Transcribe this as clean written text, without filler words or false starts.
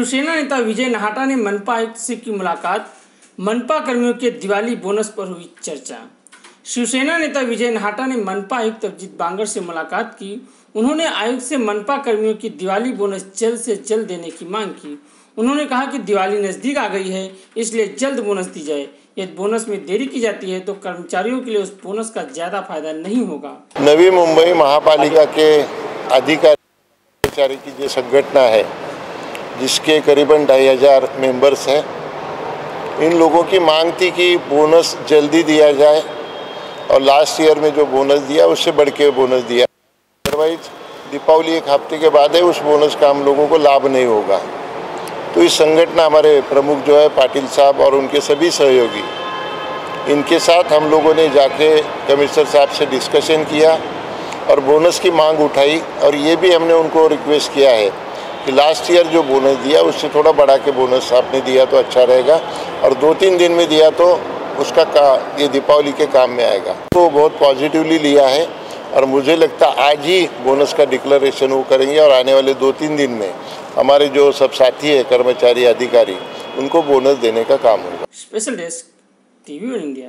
शिवसेना नेता विजय नाहटा ने मनपा आयुक्त से की मुलाकात, मनपा कर्मियों के दिवाली बोनस पर हुई चर्चा। शिवसेना नेता विजय नाहटा ने मनपा आयुक्त अभिजित बांगर से मुलाकात की। उन्होंने आयुक्त से मनपा कर्मियों की दिवाली बोनस जल्द से जल्द देने की मांग की। उन्होंने कहा कि दिवाली नज़दीक आ गई है, इसलिए जल्द बोनस दी जाए। यदि बोनस में देरी की जाती है तो कर्मचारियों के लिए उस बोनस का ज्यादा फायदा नहीं होगा। नवी मुंबई महापालिका के अधिकारी की जो संगठना है, जिसके करीबन 2,500 मेंबर्स हैं, इन लोगों की मांग थी कि बोनस जल्दी दिया जाए और लास्ट ईयर में जो बोनस दिया उससे बढ़ के बोनस दिया। अदरवाइज दीपावली एक हफ्ते के बाद है, उस बोनस का हम लोगों को लाभ नहीं होगा। तो इस संगठन हमारे प्रमुख जो है पाटिल साहब और उनके सभी सहयोगी, इनके साथ हम लोगों ने जाके कमिश्नर साहब से डिस्कशन किया और बोनस की मांग उठाई। और ये भी हमने उनको रिक्वेस्ट किया है कि लास्ट ईयर जो बोनस दिया उससे थोड़ा बढ़ा के बोनस आपने दिया तो अच्छा रहेगा, और 2-3 दिन में दिया तो उसका ये दीपावली के काम में आएगा। तो बहुत पॉजिटिवली लिया है और मुझे लगता आज ही बोनस का डिक्लेरेशन वो करेंगे और आने वाले 2-3 दिन में हमारे जो सब साथी है कर्मचारी अधिकारी उनको बोनस देने का काम होगा। Special desk, TV one India.